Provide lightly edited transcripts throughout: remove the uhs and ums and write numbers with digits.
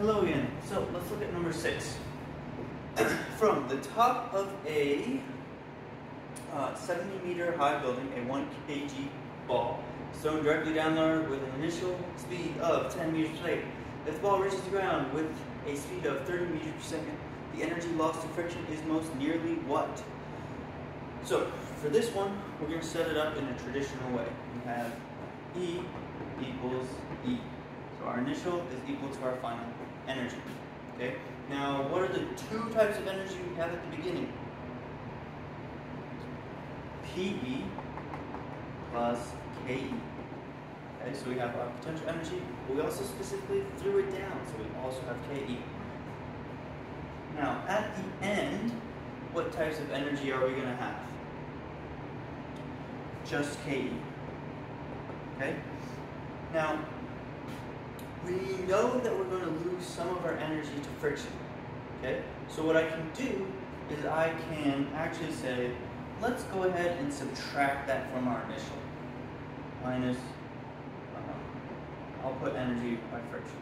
Hello again. So let's look at number 6. From the top of a 70 meter high building, a 1 kg ball thrown directly downward with an initial speed of 10 meters per second. If the ball reaches the ground with a speed of 30 meters per second, the energy lost to friction is most nearly what? So for this one, we're going to set it up in a traditional way. We have E equals E. So our initial is equal to our final energy. Okay. Now, what are the two types of energy we have at the beginning? PE plus KE. Okay, so we have our potential energy, but we also specifically threw it down, so we also have KE. Now, at the end, what types of energy are we going to have? Just KE. Okay? Now, we know that we're going to lose some of our energy to friction. Okay? So what I can do is I can actually say, let's go ahead and subtract that from our initial. Minus, I'll put energy by friction.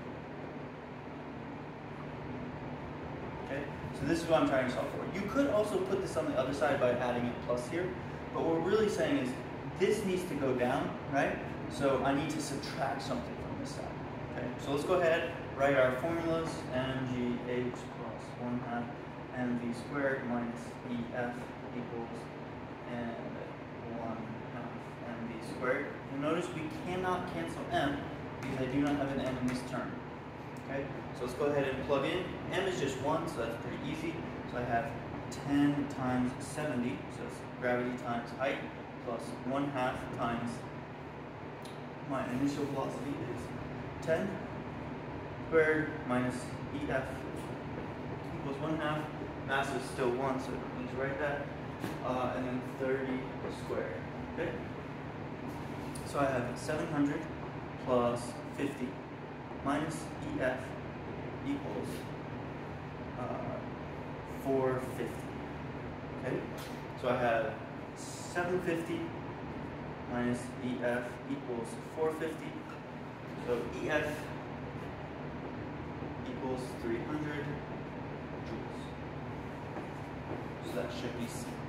Okay? So this is what I'm trying to solve for. You could also put this on the other side by adding a plus here, but what we're really saying is this needs to go down, right? So I need to subtract something from this side. Okay? So let's go ahead, write our formulas, mgh plus 1 half mv squared minus ef equals and 1 half mv squared. And notice we cannot cancel m because I do not have an m in this term. Okay? So let's go ahead and plug in. M is just 1, so that's pretty easy. So I have 10 times 70, so it's gravity times height, plus 1 half times my initial velocity is 10 squared minus EF equals 1 half. Mass is still 1, so we need to write that. And then 30 squared. Okay? So I have 700 plus 50 minus EF equals 450. Okay? So I have 750 minus EF equals 450. So EF equals 300 joules. So that should be C.